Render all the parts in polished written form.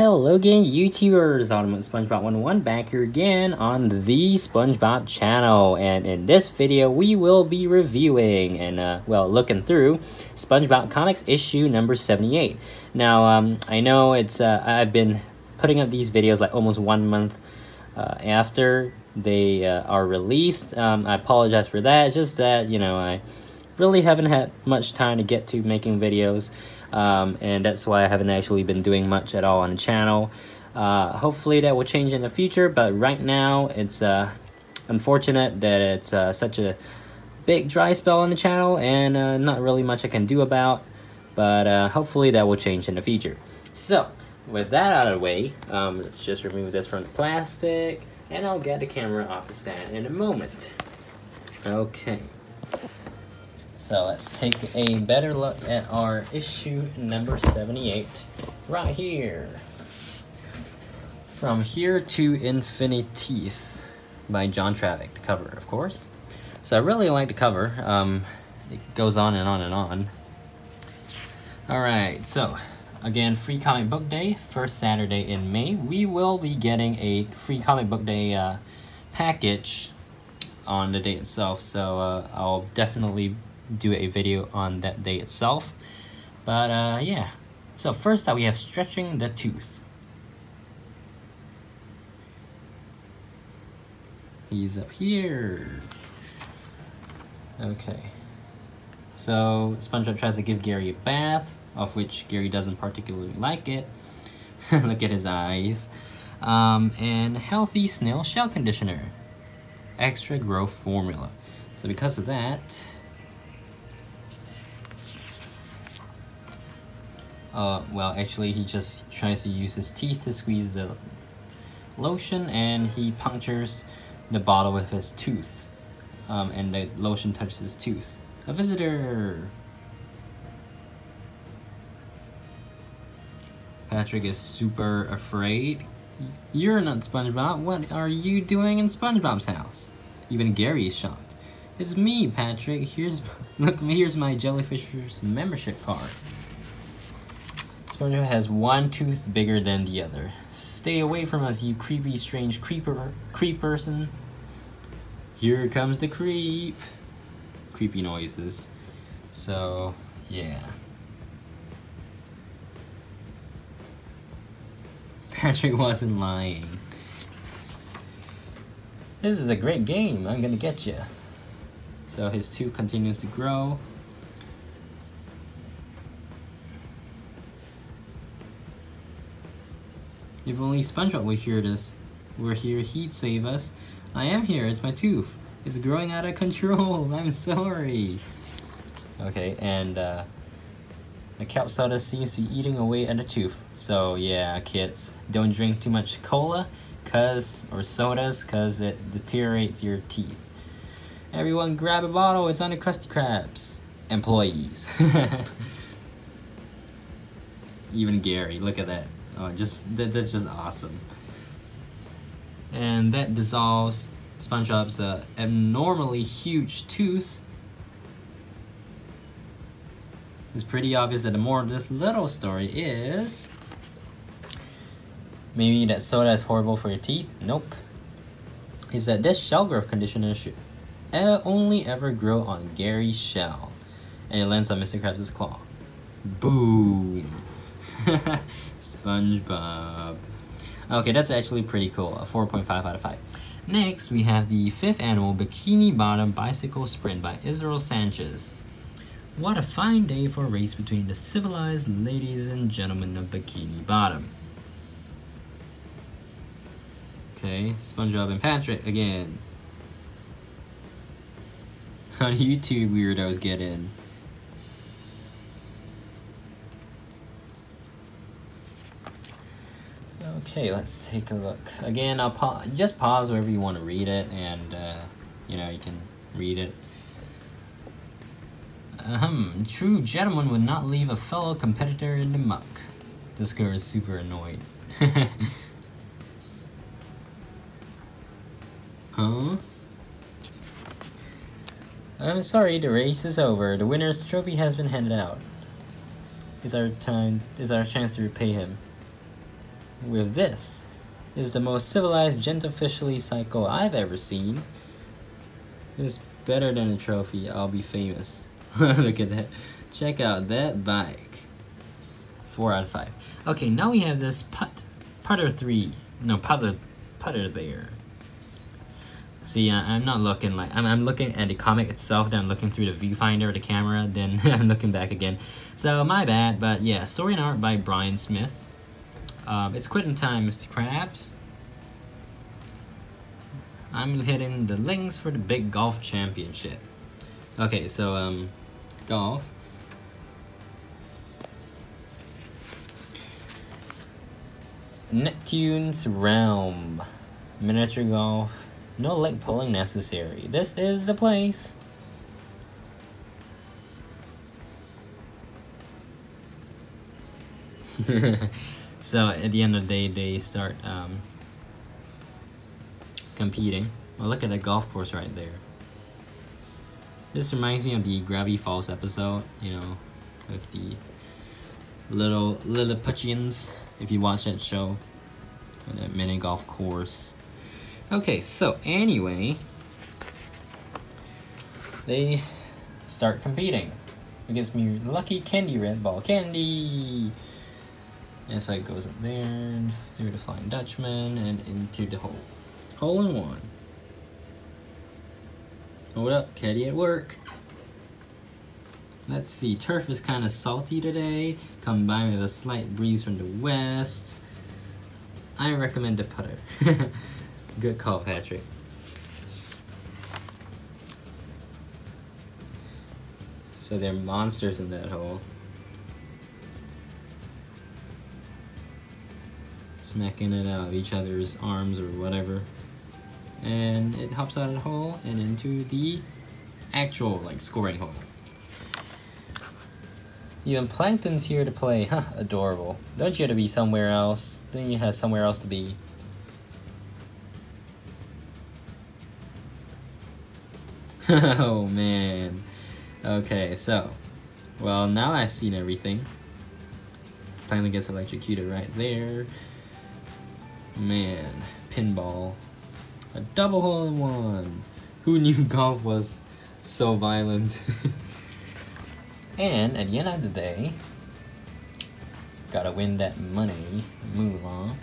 Hello again, YouTubers! UltimateSpongeBob101 back here again on the SpongeBob channel, and in this video we will be reviewing and looking through SpongeBob Comics issue number 78. Now I know it's I've been putting up these videos like almost 1 month after they are released. I apologize for that. It's just that, you know, I really haven't had much time to get to making videos. And that's why I haven't actually been doing much at all on the channel. Hopefully that will change in the future, but right now it's unfortunate that it's such a big dry spell on the channel and not really much I can do about, but hopefully that will change in the future. So with that out of the way, let's just remove this from the plastic and I'll get the camera off the stand in a moment. Okay. So let's take a better look at our issue number 78 right here. From Here to Infiniteeth by John Travick, the cover, of course. So I really like the cover. It goes on and on and on. Alright, so again, Free Comic Book Day, first Saturday in May. We will be getting a Free Comic Book Day package on the day itself, so I'll definitely do a video on that day itself, but yeah. So first up we have Stretching the Tooth. He's up here. Okay, so SpongeBob tries to give Gary a bath, of which Gary doesn't particularly like it. Look at his eyes. And Healthy Snail Shell Conditioner, extra growth formula. So because of that, well, actually, he just tries to use his teeth to squeeze the lotion, and he punctures the bottle with his tooth, and the lotion touches his tooth. A visitor! Patrick is super afraid. You're not SpongeBob. What are you doing in SpongeBob's house? Even Gary is shocked. It's me, Patrick. Here's my Jellyfishers membership card. SpongeBob has one tooth bigger than the other. Stay away from us, you creepy, strange creep person. Here comes the creep. Creepy noises. So, yeah. Patrick wasn't lying. This is a great game. I'm gonna get you. So his tooth continues to grow. If only SpongeBob would hear this. We're here, he'd save us. I am here, it's my tooth. It's growing out of control, I'm sorry. Okay, and the kelp soda seems to be eating away at the tooth. So yeah, kids, don't drink too much cola or sodas, cause it deteriorates your teeth. Everyone grab a bottle, it's on the Krusty Krabs. Employees. Even Gary, look at that. Oh, that's just awesome. And that dissolves SpongeBob's abnormally huge tooth. It's pretty obvious that the moral of this little story is maybe that soda is horrible for your teeth. Nope. Is that this shell growth conditioner should only ever grow on Gary's shell, and it lands on Mr. Krabs' claw. Boom. SpongeBob. Okay, that's actually pretty cool. A 4.5 out of 5. Next, we have the fifth annual Bikini Bottom Bicycle Sprint by Israel Sanchez. What a fine day for a race between the civilized ladies and gentlemen of Bikini Bottom. Okay, SpongeBob and Patrick again. How do you two weirdos get in? Okay, let's take a look. Again, I'll just pause wherever you want to read it, and you know, you can read it. True gentleman would not leave a fellow competitor in the muck. This girl is super annoyed. Huh? I'm sorry, the race is over. The winner's trophy has been handed out. It's our chance to repay him. with this. It is the most civilized, gentlefish cycle I've ever seen. It's better than a trophy. I'll be famous. Look at that. Check out that bike. 4 out of 5. Okay, now we have this putter there. See, I'm not looking like I'm looking at the comic itself, then I'm looking through the viewfinder, the camera, then I'm looking back again. So my bad, but yeah, story and art by Brian Smith. It's quitting time, Mr. Krabs. I'm hitting the links for the big golf championship. Okay, so golf. Neptune's Realm. Miniature golf. No leg pulling necessary. This is the place. So at the end of the day, they start competing. Well, look at the golf course right there. This reminds me of the Gravity Falls episode, you know, with the little Lilliputians, if you watch that show, and that mini golf course. Okay, so anyway, they start competing against me lucky candy red ball candy. And so it goes up there and through the Flying Dutchman and into the hole. Hole in one. Hold up, caddy at work. Let's see, turf is kind of salty today, combined with a slight breeze from the west. I recommend the putter. Good call, Patrick. So they're monsters in that hole. Smacking it out of each other's arms or whatever. And it hops out of the hole and into the actual, like, scoring hole. Even Plankton's here to play. Huh, adorable. Don't you have to be somewhere else? Then you have somewhere else to be. Oh man. Okay, so, well, now I've seen everything. Plankton gets electrocuted right there. Man, pinball. A double hole in one. Who knew golf was so violent? And at the end of the day, gotta win that money, Moolah.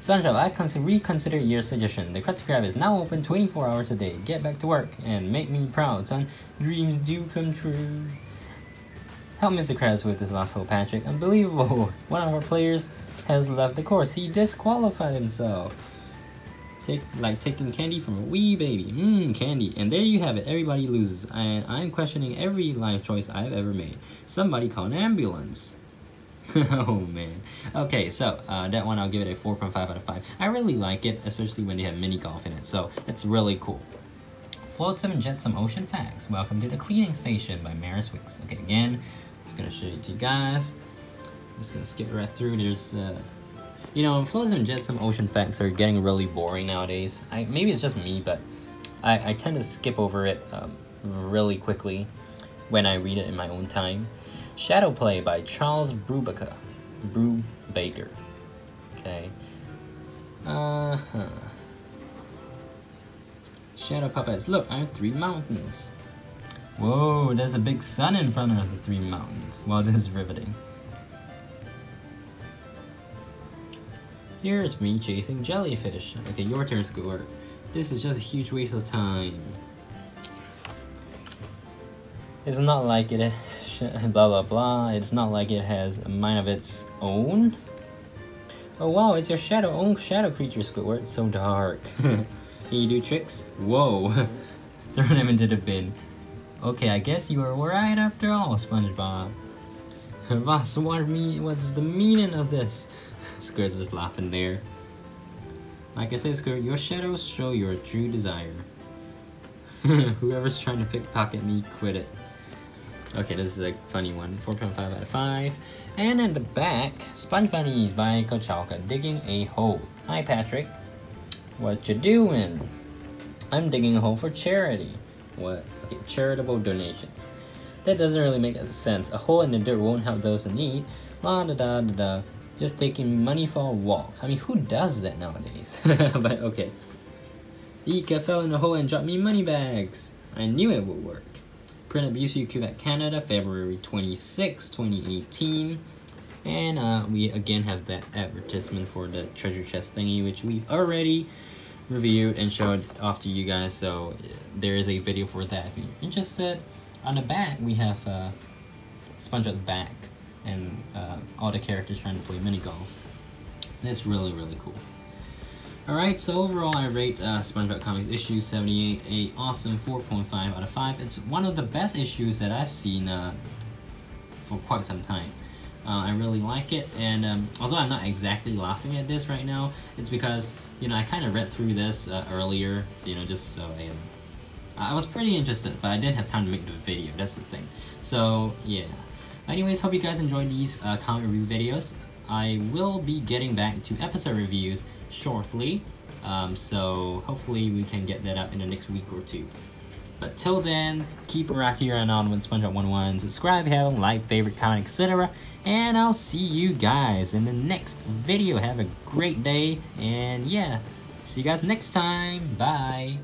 SpongeBob, I reconsider your suggestion. The Krusty Krab is now open 24 hours a day. Get back to work and make me proud, son. Dreams do come true. Help Mr. Krabs with this last hole, Patrick. Unbelievable. One of our players has left the course. He disqualified himself. Like taking candy from a wee baby. Mmm, candy. And there you have it. Everybody loses. And I'm questioning every life choice I've ever made. Somebody call an ambulance. Oh, man. Okay, so that one, I'll give it a 4.5 out of 5. I really like it, especially when they have mini golf in it. So it's really cool. Flotsam and Jetsam Ocean Facts. Welcome to the Cleaning Station by Maris Wicks. Okay, again, I'm just going to show it to you guys. I'm just going to skip right through. There's... you know, Flotsam and Jetsam Ocean Facts are getting really boring nowadays. Maybe it's just me, but I tend to skip over it really quickly when I read it in my own time. Shadow Play by Charles Brubaker. Okay. Shadow Puppets. Look, I have three mountains. Whoa, there's a big sun in front of the three mountains. Wow, this is riveting. Here's me chasing jellyfish. Okay, your turn, Squidward. This is just a huge waste of time. It's not like it blah blah blah. It's not like it has a mind of its own. Oh wow, it's your own shadow creature, Squidward. So dark. Can you do tricks? Whoa. Throw them into the bin. Okay, I guess you were right after all, SpongeBob. Boss, what's the meaning of this? Squid's just laughing there. Like I said, Squid, your shadows show your true desire. Whoever's trying to pickpocket me, quit it. Okay, this is a funny one. 4.5 out of 5. And in the back, Sponge Funnies by Kochalka. Digging a hole. Hi, Patrick. What you doing? I'm digging a hole for charity. What? Okay, charitable donations. That doesn't really make sense. A hole in the dirt won't help those in need. La da da da da. Just taking money for a walk. I mean, who does that nowadays? But okay. Eek, I fell in a hole and dropped me money bags. I knew it would work. Print up UC Quebec, Canada, February 26, 2018. And we again have that advertisement for the treasure chest thingy, which we've already reviewed and showed off to you guys, so there is a video for that if you're interested. On the back, we have SpongeBob's back and all the characters trying to play mini-golf. And it's really, really cool. Alright, so overall I rate SpongeBob Comics issue 78 a awesome 4.5 out of 5. It's one of the best issues that I've seen for quite some time. I really like it, and although I'm not exactly laughing at this right now, it's because, you know, I kind of read through this earlier, so, you know, just so I was pretty interested, but I didn't have time to make the video, that's the thing. So, yeah. Anyways, hope you guys enjoyed these comic review videos. I will be getting back to episode reviews shortly, so hopefully we can get that up in the next week or two. But till then, keep rocking around on with SpongeBob101, subscribe, have a like, favorite, comment, etc. And I'll see you guys in the next video. Have a great day, and yeah, see you guys next time. Bye.